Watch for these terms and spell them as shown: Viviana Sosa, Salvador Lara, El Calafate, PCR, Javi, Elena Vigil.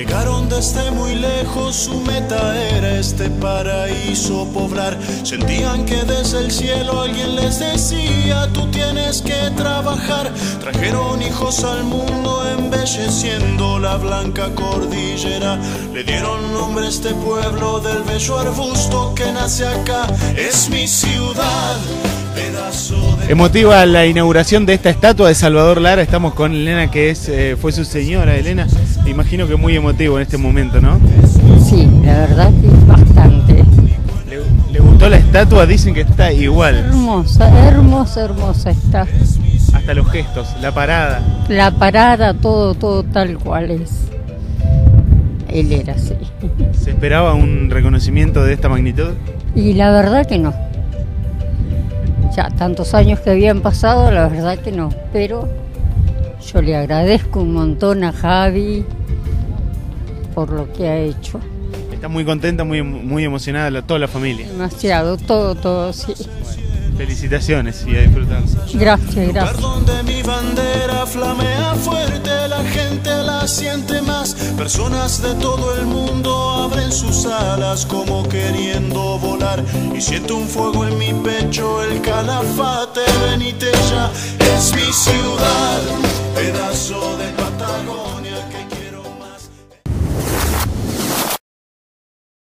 Llegaron desde muy lejos, su meta era este paraíso poblar. Sentían que desde el cielo alguien les decía: tú tienes que trabajar. Trajeron hijos al mundo embelleciendo la blanca cordillera. Le dieron nombre a este pueblo del bello arbusto que nace acá. Es mi ciudad. Emotiva la inauguración de esta estatua de Salvador Lara. Estamos con Elena, que es, fue su señora. Elena, me imagino que muy emotivo en este momento, ¿no? Sí, la verdad que es bastante. ¿Le gustó la estatua? Dicen que está igual. Hermosa, hermosa, hermosa está. Hasta los gestos, la parada. La parada, todo, todo tal cual es. Él era así. ¿Se esperaba un reconocimiento de esta magnitud? Y la verdad que no. Ya tantos años que habían pasado, la verdad que no, pero yo le agradezco un montón a Javi por lo que ha hecho. Está muy contenta, muy emocionada toda la familia. Demasiado, todo, sí. Bueno, felicitaciones y a disfrutar. Gracias. Donde mi bandera flamea fuerte, la gente la siente más. Personas de todo el mundo abren sus alas como queriendo volar. Y siento un fuego en mi pecho, el calafate, venite ya. Es mi ciudad, pedazo de Patagonia.